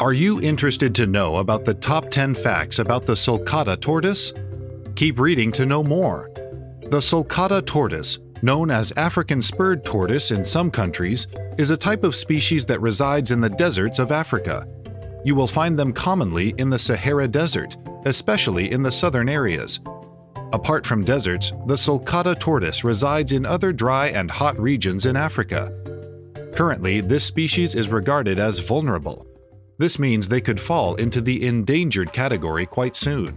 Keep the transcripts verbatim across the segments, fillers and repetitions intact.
Are you interested to know about the top ten facts about the Sulcata tortoise? Keep reading to know more. The Sulcata tortoise, known as African spurred tortoise in some countries, is a type of species that resides in the deserts of Africa. You will find them commonly in the Sahara Desert, especially in the southern areas. Apart from deserts, the Sulcata tortoise resides in other dry and hot regions in Africa. Currently, this species is regarded as vulnerable. This means they could fall into the endangered category quite soon.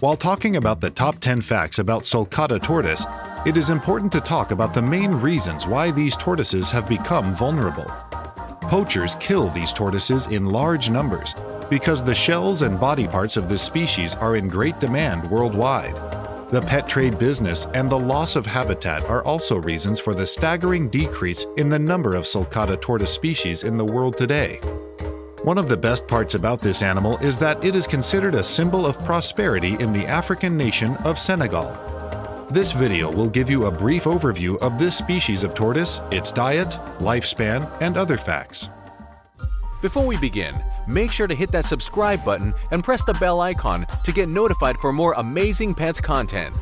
While talking about the top ten facts about Sulcata tortoise, it is important to talk about the main reasons why these tortoises have become vulnerable. Poachers kill these tortoises in large numbers because the shells and body parts of this species are in great demand worldwide. The pet trade business and the loss of habitat are also reasons for the staggering decrease in the number of Sulcata tortoise species in the world today. One of the best parts about this animal is that it is considered a symbol of prosperity in the African nation of Senegal. This video will give you a brief overview of this species of tortoise, its diet, lifespan, and other facts. Before we begin, make sure to hit that subscribe button and press the bell icon to get notified for more amazing pets content.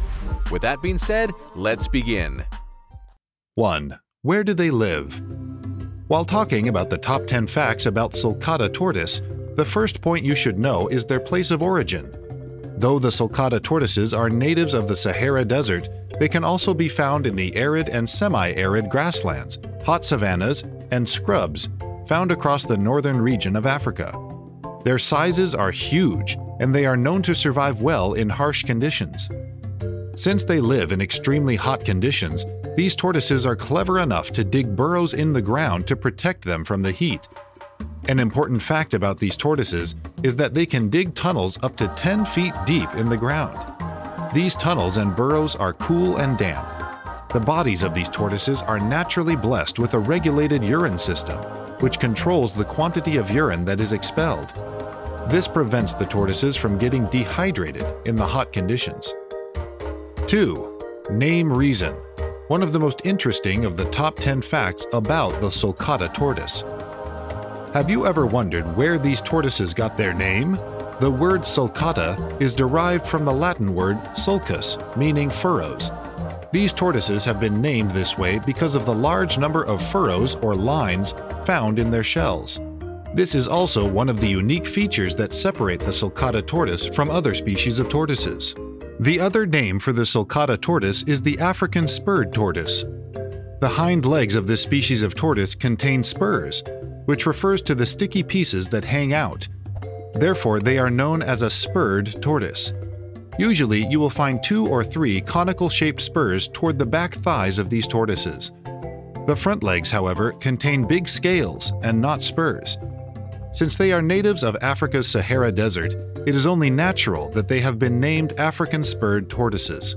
With that being said, let's begin. one. Where do they live? While talking about the top ten facts about Sulcata tortoise, the first point you should know is their place of origin. Though the Sulcata tortoises are natives of the Sahara Desert, they can also be found in the arid and semi-arid grasslands, hot savannas, and scrubs found across the northern region of Africa. Their sizes are huge, and they are known to survive well in harsh conditions. Since they live in extremely hot conditions, these tortoises are clever enough to dig burrows in the ground to protect them from the heat. An important fact about these tortoises is that they can dig tunnels up to ten feet deep in the ground. These tunnels and burrows are cool and damp. The bodies of these tortoises are naturally blessed with a regulated urine system, which controls the quantity of urine that is expelled. This prevents the tortoises from getting dehydrated in the hot conditions. two. Name reason. One of the most interesting of the top ten facts about the Sulcata tortoise. Have you ever wondered where these tortoises got their name? The word sulcata is derived from the Latin word sulcus, meaning furrows. These tortoises have been named this way because of the large number of furrows or lines found in their shells. This is also one of the unique features that separate the Sulcata tortoise from other species of tortoises. The other name for the Sulcata tortoise is the African spurred tortoise. The hind legs of this species of tortoise contain spurs, which refers to the sticky pieces that hang out. Therefore, they are known as a spurred tortoise. Usually, you will find two or three conical-shaped spurs toward the back thighs of these tortoises. The front legs, however, contain big scales and not spurs. Since they are natives of Africa's Sahara Desert, it is only natural that they have been named African spurred tortoises.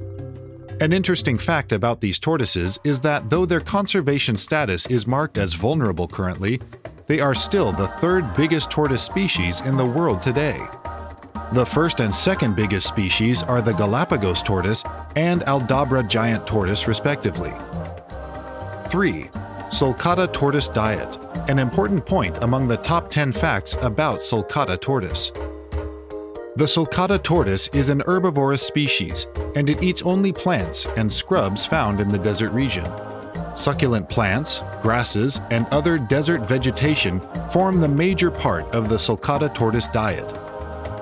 An interesting fact about these tortoises is that though their conservation status is marked as vulnerable currently, they are still the third biggest tortoise species in the world today. The first and second biggest species are the Galapagos tortoise and Aldabra giant tortoise respectively. three. Sulcata tortoise diet, an important point among the top ten facts about Sulcata tortoise. The Sulcata tortoise is an herbivorous species, and it eats only plants and scrubs found in the desert region. Succulent plants, grasses, and other desert vegetation form the major part of the Sulcata tortoise diet.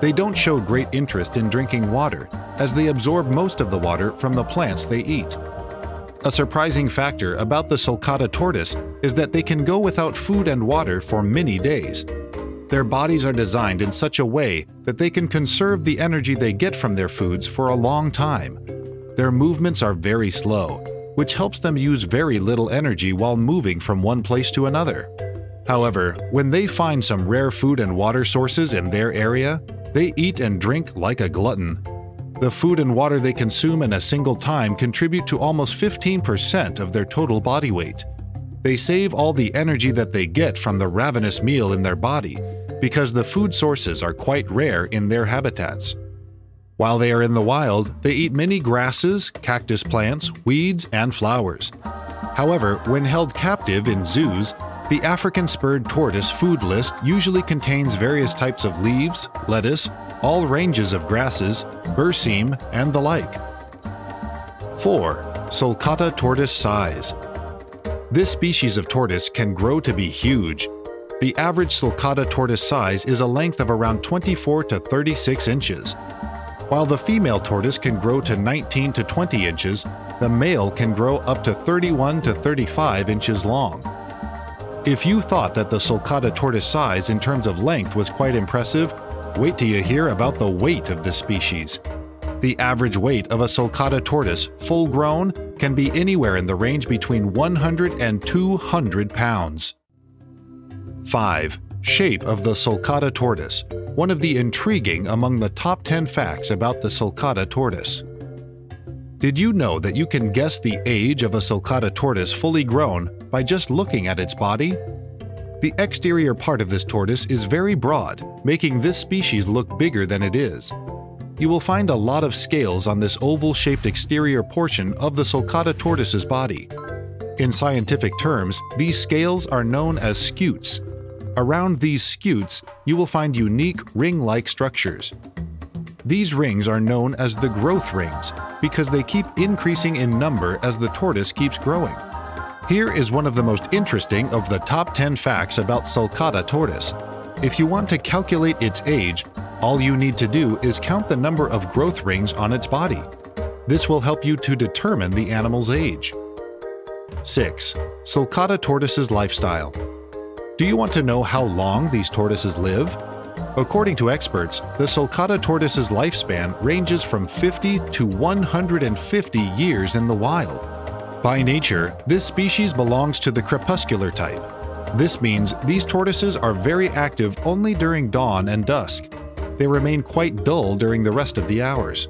They don't show great interest in drinking water, as they absorb most of the water from the plants they eat. A surprising factor about the Sulcata tortoise is that they can go without food and water for many days. Their bodies are designed in such a way that they can conserve the energy they get from their foods for a long time. Their movements are very slow, which helps them use very little energy while moving from one place to another. However, when they find some rare food and water sources in their area, they eat and drink like a glutton. The food and water they consume in a single time contribute to almost fifteen percent of their total body weight. They save all the energy that they get from the ravenous meal in their body because the food sources are quite rare in their habitats. While they are in the wild, they eat many grasses, cactus plants, weeds, and flowers. However, when held captive in zoos, The African spurred tortoise food list usually contains various types of leaves, lettuce, all ranges of grasses, burseem, and the like. four. Sulcata tortoise size. This species of tortoise can grow to be huge. The average Sulcata tortoise size is a length of around twenty-four to thirty-six inches. While the female tortoise can grow to nineteen to twenty inches, the male can grow up to thirty-one to thirty-five inches long. If you thought that the Sulcata tortoise size in terms of length was quite impressive, wait till you hear about the weight of this species. The average weight of a Sulcata tortoise, full grown, can be anywhere in the range between one hundred and two hundred pounds. five. Shape of the Sulcata tortoise, one of the intriguing among the top ten facts about the Sulcata tortoise. Did you know that you can guess the age of a Sulcata tortoise fully grown by just looking at its body? The exterior part of this tortoise is very broad, making this species look bigger than it is. You will find a lot of scales on this oval-shaped exterior portion of the Sulcata tortoise's body. In scientific terms, these scales are known as scutes. Around these scutes, you will find unique ring-like structures. These rings are known as the growth rings because they keep increasing in number as the tortoise keeps growing. Here is one of the most interesting of the top ten facts about Sulcata tortoise. If you want to calculate its age, all you need to do is count the number of growth rings on its body. This will help you to determine the animal's age. six. Sulcata tortoise's lifestyle. Do you want to know how long these tortoises live? According to experts, the Sulcata tortoise's lifespan ranges from fifty to one hundred fifty years in the wild. By nature, this species belongs to the crepuscular type. This means these tortoises are very active only during dawn and dusk. They remain quite dull during the rest of the hours.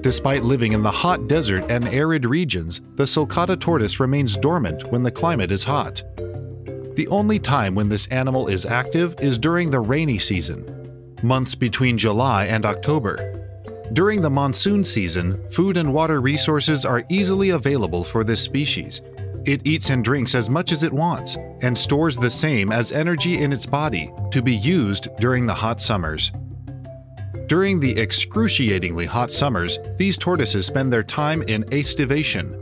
Despite living in the hot desert and arid regions, the Sulcata tortoise remains dormant when the climate is hot. The only time when this animal is active is during the rainy season, months between July and October. During the monsoon season, food and water resources are easily available for this species. It eats and drinks as much as it wants and stores the same as energy in its body to be used during the hot summers. During the excruciatingly hot summers, these tortoises spend their time in aestivation.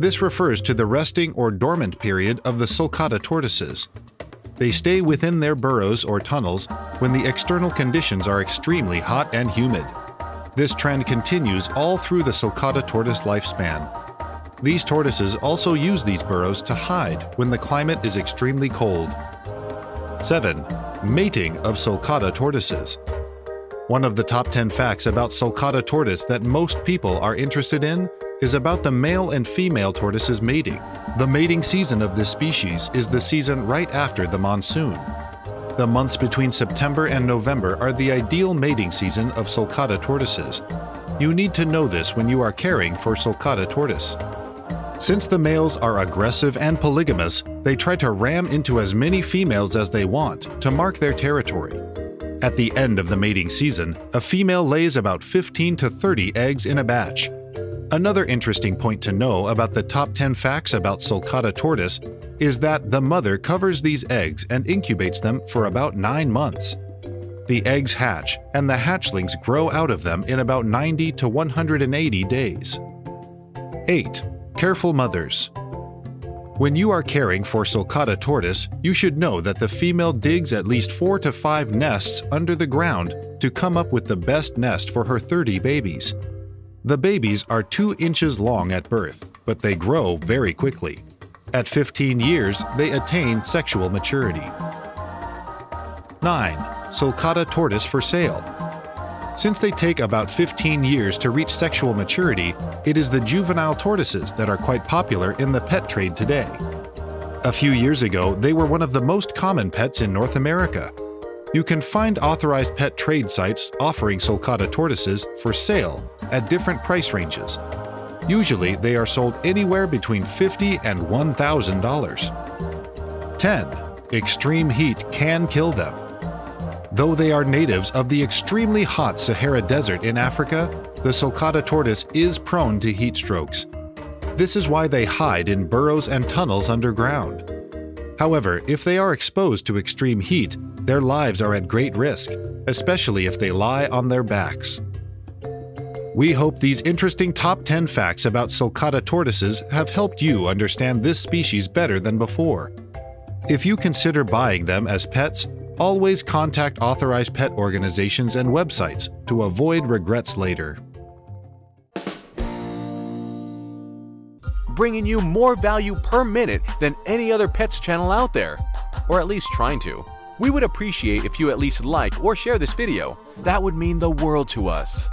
This refers to the resting or dormant period of the Sulcata tortoises. They stay within their burrows or tunnels when the external conditions are extremely hot and humid. This trend continues all through the Sulcata tortoise lifespan. These tortoises also use these burrows to hide when the climate is extremely cold. seven. Mating of Sulcata tortoises. One of the top ten facts about Sulcata tortoise that most people are interested in is about the male and female tortoises mating. The mating season of this species is the season right after the monsoon. The months between September and November are the ideal mating season of Sulcata tortoises. You need to know this when you are caring for Sulcata tortoise. Since the males are aggressive and polygamous, they try to ram into as many females as they want to mark their territory. At the end of the mating season, a female lays about fifteen to thirty eggs in a batch. Another interesting point to know about the top ten facts about Sulcata tortoise is that the mother covers these eggs and incubates them for about nine months. The eggs hatch, and the hatchlings grow out of them in about ninety to one hundred eighty days. eight. Careful mothers. When you are caring for Sulcata tortoise, you should know that the female digs at least four to five nests under the ground to come up with the best nest for her thirty babies. The babies are two inches long at birth, but they grow very quickly. At fifteen years, they attain sexual maturity. nine. Sulcata tortoise for sale. Since they take about fifteen years to reach sexual maturity, it is the juvenile tortoises that are quite popular in the pet trade today. A few years ago, they were one of the most common pets in North America. You can find authorized pet trade sites offering Sulcata tortoises for sale at different price ranges. Usually, they are sold anywhere between fifty and one thousand dollars. ten. Extreme heat can kill them. Though they are natives of the extremely hot Sahara Desert in Africa, the Sulcata tortoise is prone to heat strokes. This is why they hide in burrows and tunnels underground. However, if they are exposed to extreme heat, their lives are at great risk, especially if they lie on their backs. We hope these interesting top ten facts about Sulcata tortoises have helped you understand this species better than before. If you consider buying them as pets, always contact authorized pet organizations and websites to avoid regrets later. Bringing you more value per minute than any other pets channel out there, or at least trying to. We would appreciate if you at least like or share this video. That would mean the world to us.